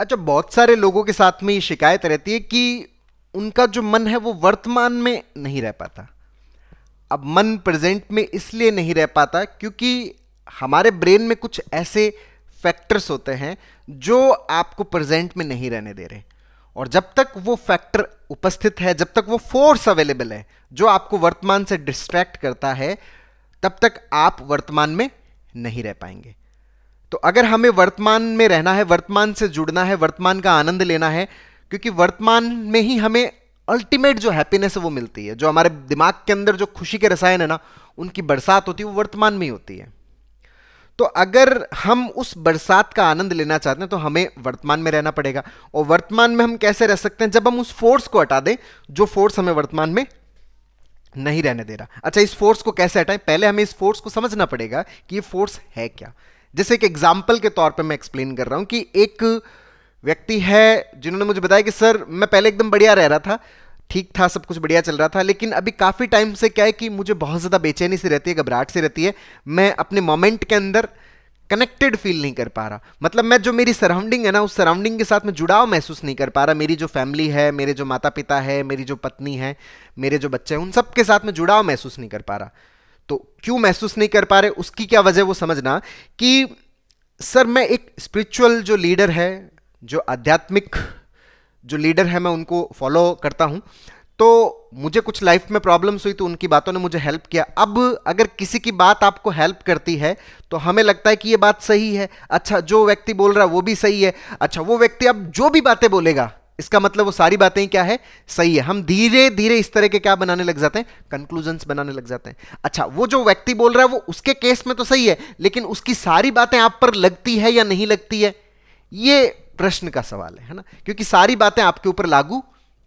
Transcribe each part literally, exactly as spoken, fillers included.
अच्छा, बहुत सारे लोगों के साथ में ये शिकायत रहती है कि उनका जो मन है वो वर्तमान में नहीं रह पाता। अब मन प्रेजेंट में इसलिए नहीं रह पाता क्योंकि हमारे ब्रेन में कुछ ऐसे फैक्टर्स होते हैं जो आपको प्रेजेंट में नहीं रहने दे रहे, और जब तक वो फैक्टर उपस्थित है, जब तक वो फोर्स अवेलेबल है जो आपको वर्तमान से डिस्ट्रैक्ट करता है, तब तक आप वर्तमान में नहीं रह पाएंगे। तो अगर हमें वर्तमान में रहना है, वर्तमान से जुड़ना है, वर्तमान का आनंद लेना है, क्योंकि वर्तमान में ही हमें अल्टीमेट जो हैप्पीनेस है वो मिलती है, जो हमारे दिमाग के अंदर जो खुशी के रसायन है ना, उनकी बरसात होती है, वो वर्तमान में ही होती है। तो अगर हम उस बरसात का आनंद लेना चाहते हैं तो हमें वर्तमान में रहना पड़ेगा। और वर्तमान में हम कैसे रह सकते हैं? जब हम उस फोर्स को हटा दें जो फोर्स हमें वर्तमान में नहीं रहने दे रहा। अच्छा, इस फोर्स को कैसे हटाएं? पहले हमें इस फोर्स को समझना पड़ेगा कि ये फोर्स है क्या। जैसे एक एग्जाम्पल के तौर पर मैं एक्सप्लेन कर रहा हूँ कि एक व्यक्ति है जिन्होंने मुझे बताया कि सर मैं पहले एकदम बढ़िया रह रहा था, ठीक था, सब कुछ बढ़िया चल रहा था, लेकिन अभी काफ़ी टाइम से क्या है कि मुझे बहुत ज़्यादा बेचैनी से रहती है, घबराहट से रहती है, मैं अपने मोमेंट के अंदर कनेक्टेड फील नहीं कर पा रहा। मतलब मैं जो मेरी सराउंडिंग है ना, उस सराउंडिंग के साथ मैं जुड़ाव महसूस नहीं कर पा रहा। मेरी जो फैमिली है, मेरे जो माता पिता है, मेरी जो पत्नी है, मेरे जो बच्चे हैं, उन सब के साथ मैं जुड़ाव महसूस नहीं कर पा रहा। तो क्यों महसूस नहीं कर पा रहे, उसकी क्या वजह वो समझना कि सर मैं एक स्पिरिचुअल जो लीडर है, जो आध्यात्मिक जो लीडर है, मैं उनको फॉलो करता हूँ, तो मुझे कुछ लाइफ में प्रॉब्लम्स हुई तो उनकी बातों ने मुझे हेल्प किया। अब अगर किसी की बात आपको हेल्प करती है तो हमें लगता है कि ये बात सही है, अच्छा जो व्यक्ति बोल रहा है वो भी सही है, अच्छा वो व्यक्ति अब जो भी बातें बोलेगा इसका मतलब वो सारी बातें क्या है, सही है। हम धीरे धीरे इस तरह के क्या बनाने लग जाते हैं, कंक्लूजन्स बनाने लग जाते हैं। अच्छा वो जो व्यक्ति बोल रहा है वो उसके केस में तो सही है, लेकिन उसकी सारी बातें आप पर लगती है या नहीं लगती है, ये प्रश्न का सवाल है ना, क्योंकि सारी बातें आपके ऊपर लागू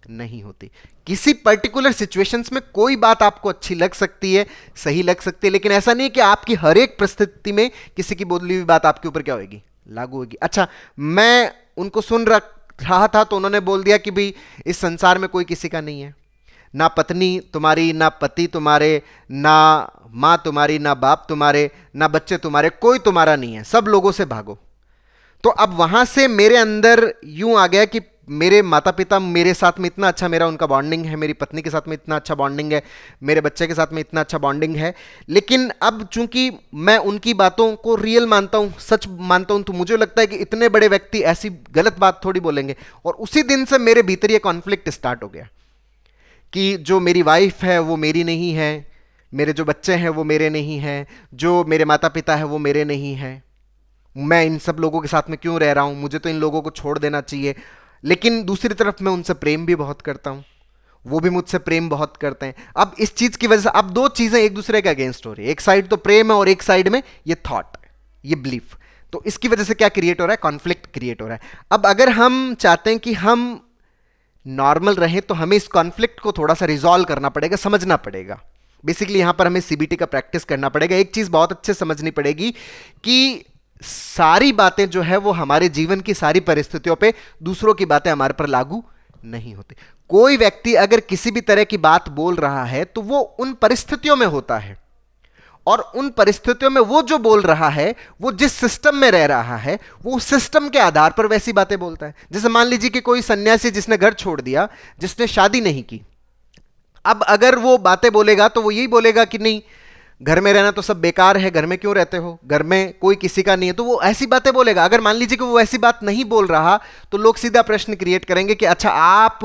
नहीं होती। किसी पर्टिकुलर सिचुएशंस में कोई बात आपको अच्छी लग सकती है, सही लग सकती है, लेकिन ऐसा नहीं है कि आपकी हर एक परिस्थिति में किसी की बोली हुई बात आपके ऊपर क्या होगी, लागू होगी। अच्छा मैं उनको सुन रहा था तो उन्होंने बोल दिया कि भाई इस संसार में कोई किसी का नहीं है, ना पत्नी तुम्हारी, ना पति तुम्हारे, ना माँ तुम्हारी, ना बाप तुम्हारे, ना बच्चे तुम्हारे, कोई तुम्हारा नहीं है, सब लोगों से भागो। तो अब वहां से मेरे अंदर यूं आ गया कि मेरे माता पिता मेरे साथ में इतना अच्छा मेरा उनका बॉन्डिंग है, मेरी पत्नी के साथ में इतना अच्छा बॉन्डिंग है, मेरे बच्चे के साथ में इतना अच्छा बॉन्डिंग है, लेकिन अब चूंकि मैं उनकी बातों को रियल मानता हूं, सच मानता हूं, तो मुझे लगता है कि इतने बड़े व्यक्ति ऐसी गलत बात थोड़ी बोलेंगे। और उसी दिन से मेरे भीतर ये कॉन्फ्लिक्ट स्टार्ट हो गया कि जो मेरी वाइफ है वो मेरी नहीं है, मेरे जो बच्चे हैं वो मेरे नहीं हैं, जो मेरे माता पिता है वो मेरे नहीं हैं, मैं इन सब लोगों के साथ में क्यों रह रहा हूँ, मुझे तो इन लोगों को छोड़ देना चाहिए। लेकिन दूसरी तरफ मैं उनसे प्रेम भी बहुत करता हूँ, वो भी मुझसे प्रेम बहुत करते हैं। अब इस चीज़ की वजह से अब दो चीज़ें एक दूसरे के अगेंस्ट हो रही है, एक साइड तो प्रेम है और एक साइड में ये थॉट, ये बिलीफ। तो इसकी वजह से क्या क्रिएट हो रहा है, कॉन्फ्लिक्ट क्रिएट हो रहा है। अब अगर हम चाहते हैं कि हम नॉर्मल रहें तो हमें इस कॉन्फ्लिक्ट को थोड़ा सा रिजॉल्व करना पड़ेगा, समझना पड़ेगा। बेसिकली यहाँ पर हमें सीबीटी का प्रैक्टिस करना पड़ेगा। एक चीज़ बहुत अच्छे समझनी पड़ेगी कि सारी बातें जो है वो हमारे जीवन की सारी परिस्थितियों पे, दूसरों की बातें हमारे पर लागू नहीं होती। कोई व्यक्ति अगर किसी भी तरह की बात बोल रहा है तो वो उन परिस्थितियों में होता है, और उन परिस्थितियों में वो जो बोल रहा है, वो जिस सिस्टम में रह रहा है, वो सिस्टम के आधार पर वैसी बातें बोलता है। जैसे मान लीजिए कि कोई सन्यासी जिसने घर छोड़ दिया, जिसने शादी नहीं की, अब अगर वो बातें बोलेगा तो वो यही बोलेगा कि नहीं घर में रहना तो सब बेकार है, घर में क्यों रहते हो, घर में कोई किसी का नहीं है, तो वो ऐसी बातें बोलेगा। अगर मान लीजिए कि वो ऐसी बात नहीं बोल रहा तो लोग सीधा प्रश्न क्रिएट करेंगे कि अच्छा आप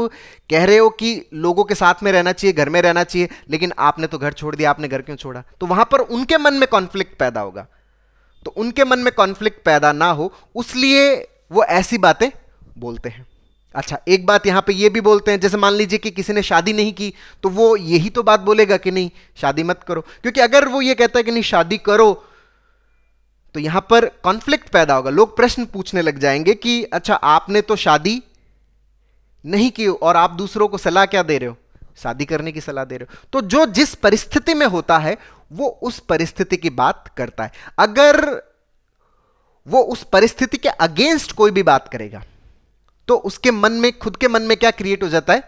कह रहे हो कि लोगों के साथ में रहना चाहिए, घर में रहना चाहिए, लेकिन आपने तो घर छोड़ दिया, आपने घर क्यों छोड़ा। तो वहां पर उनके मन में कॉन्फ्लिक्ट पैदा होगा। तो उनके मन में कॉन्फ्लिक्ट पैदा ना हो उसलिए वो ऐसी बातें बोलते हैं। अच्छा एक बात यहाँ पे ये भी बोलते हैं, जैसे मान लीजिए कि किसी ने शादी नहीं की तो वो यही तो बात बोलेगा कि नहीं शादी मत करो, क्योंकि अगर वो ये कहता है कि नहीं शादी करो तो यहाँ पर कॉन्फ्लिक्ट पैदा होगा। लोग प्रश्न पूछने लग जाएंगे कि अच्छा आपने तो शादी नहीं की और आप दूसरों को सलाह क्या दे रहे हो, शादी करने की सलाह दे रहे हो। तो जो जिस परिस्थिति में होता है वो उस परिस्थिति की बात करता है। अगर वो उस परिस्थिति के अगेंस्ट कोई भी बात करेगा तो उसके मन में, खुद के मन में क्या क्रिएट हो जाता है,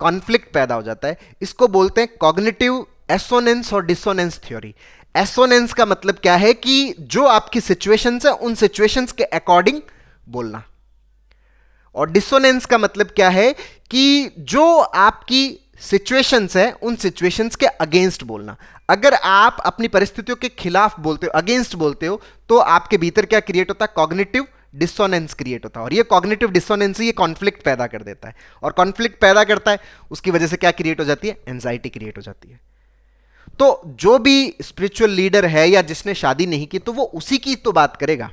कॉन्फ्लिक्ट पैदा हो जाता है। इसको बोलते हैं कॉग्निटिव एसोनेंस और डिसोनेंस थ्योरी। एसोनेंस का मतलब क्या है कि जो आपकी सिचुएशंस है उन सिचुएशंस के अकॉर्डिंग बोलना। और डिसोनेंस का मतलब क्या है कि जो आपकी सिचुएशंस है उन सिचुएशंस के अगेंस्ट बोलना। अगर आप अपनी परिस्थितियों के खिलाफ बोलते हो, अगेंस्ट बोलते हो, तो आपके भीतर क्या क्रिएट होता है? कॉग्निटिव डिसोनेंस क्रिएट होता है। और ये कॉग्निटिव डिसोनेंस ये कॉन्फ्लिक्ट पैदा कर देता है, और कॉन्फ्लिक्ट पैदा करता है उसकी वजह से क्या क्रिएट हो जाती है? एंजाइटी क्रिएट हो जाती है। तो जो भी स्पिरिचुअल लीडर है या जिसने शादी नहीं की तो वो उसी की तो बात करेगा,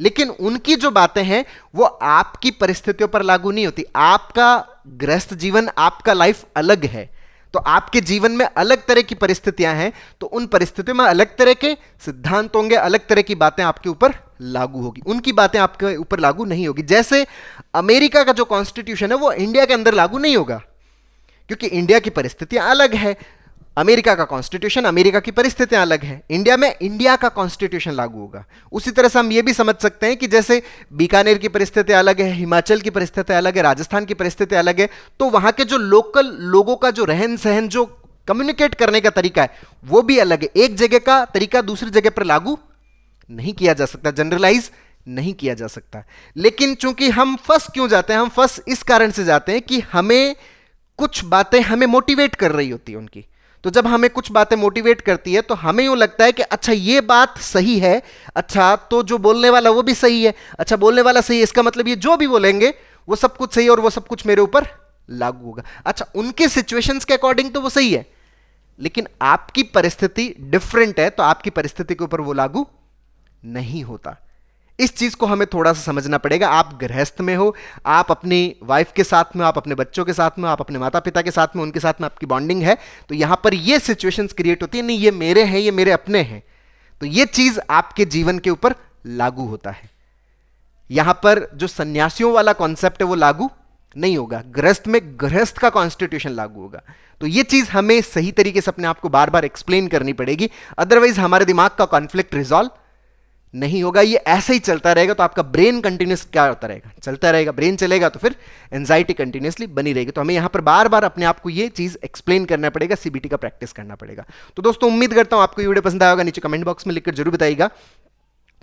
लेकिन उनकी जो बातें हैं वो आपकी परिस्थितियों पर लागू नहीं होती। आपका गृहस्थ जीवन, आपका लाइफ अलग है, तो आपके जीवन में अलग तरह की परिस्थितियां हैं, तो उन परिस्थितियों में अलग तरह के सिद्धांत होंगे, अलग तरह की बातें आपके ऊपर लागू होगी, उनकी बातें आपके ऊपर लागू नहीं होगी। जैसे अमेरिका का जो कॉन्स्टिट्यूशन है वो इंडिया के अंदर लागू नहीं होगा, क्योंकि इंडिया की परिस्थितियां अलग है। अमेरिका का कॉन्स्टिट्यूशन, अमेरिका की परिस्थितियां अलग है, इंडिया में इंडिया का कॉन्स्टिट्यूशन लागू होगा। उसी तरह से हम ये भी समझ सकते हैं कि जैसे बीकानेर की परिस्थितियां अलग है, हिमाचल की परिस्थितियां अलग है, राजस्थान की परिस्थितियां अलग है, तो वहां के जो लोकल लोगों का जो रहन सहन, जो कम्युनिकेट करने का तरीका है वो भी अलग है। एक जगह का तरीका दूसरी जगह पर लागू नहीं किया जा सकता, जनरलाइज नहीं किया जा सकता। लेकिन चूंकि हम फंस क्यों जाते हैं? हम फंस इस कारण से जाते हैं कि हमें कुछ बातें हमें मोटिवेट कर रही होती है उनकी। तो जब हमें कुछ बातें मोटिवेट करती है तो हमें यूं लगता है कि अच्छा ये बात सही है, अच्छा तो जो बोलने वाला वो भी सही है, अच्छा बोलने वाला सही है, इसका मतलब ये जो भी बोलेंगे वो सब कुछ सही है और वो सब कुछ मेरे ऊपर लागू होगा। अच्छा उनके सिचुएशंस के अकॉर्डिंग तो वो सही है, लेकिन आपकी परिस्थिति डिफरेंट है, तो आपकी परिस्थिति के ऊपर वो लागू नहीं होता। इस चीज को हमें थोड़ा सा समझना पड़ेगा। आप गृहस्थ में हो, आप अपनी वाइफ के साथ में, आप अपने बच्चों के साथ में, आप अपने माता पिता के साथ में, उनके साथ में आपकी बॉन्डिंग है, तो यहां पर ये सिचुएशंस क्रिएट होती है, नहीं ये मेरे हैं, ये मेरे अपने हैं, तो ये चीज आपके जीवन के ऊपर लागू होता है। यहां पर जो सन्यासियों वाला कॉन्सेप्ट है वो लागू नहीं होगा, गृहस्थ में गृहस्थ का कॉन्स्टिट्यूशन लागू होगा। तो ये चीज हमें सही तरीके से अपने आप को बार बार एक्सप्लेन करनी पड़ेगी, अदरवाइज हमारे दिमाग का कॉन्फ्लिक्ट रिजॉल्व नहीं होगा। ये ऐसे ही चलता रहेगा, तो आपका ब्रेन कंटिन्यूस क्या होता रहेगा? चलता रहेगा। ब्रेन चलेगा तो फिर एंजाइटी कंटिन्यूसली बनी रहेगी। तो हमें यहाँ पर बार बार अपने आप को ये चीज़ एक्सप्लेन करना पड़ेगा, सीबीटी का प्रैक्टिस करना पड़ेगा। तो दोस्तों उम्मीद करता हूँ आपको ये वीडियो पसंद आया होगा, नीचे कमेंट बॉक्स में लिखकर जरूर बताइएगा।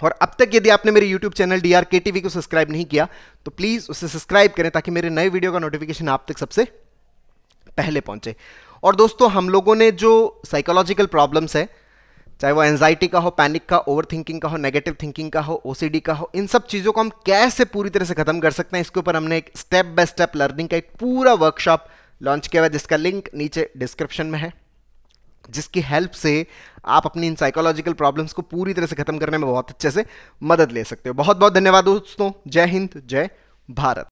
और अब तक यदि आपने मेरे YouTube channel D R K T V को सब्सक्राइब नहीं किया तो प्लीज़ उसे सब्सक्राइब करें, ताकि मेरे नए वीडियो का नोटिफिकेशन आप तक सबसे पहले पहुँचे। और दोस्तों हम लोगों ने जो साइकोलॉजिकल प्रॉब्लम्स है, चाहे वो एंजाइटी का हो, पैनिक का, ओवरथिंकिंग का हो, नेगेटिव थिंकिंग का हो, ओसीडी का हो, इन सब चीज़ों को हम कैसे पूरी तरह से खत्म कर सकते हैं, इसके ऊपर हमने एक स्टेप बाय स्टेप लर्निंग का एक पूरा वर्कशॉप लॉन्च किया हुआ है, जिसका लिंक नीचे डिस्क्रिप्शन में है, जिसकी हेल्प से आप अपनी इन साइकोलॉजिकल प्रॉब्लम्स को पूरी तरह से खत्म करने में बहुत अच्छे से मदद ले सकते हो। बहुत बहुत धन्यवाद दोस्तों। जय हिंद, जय भारत।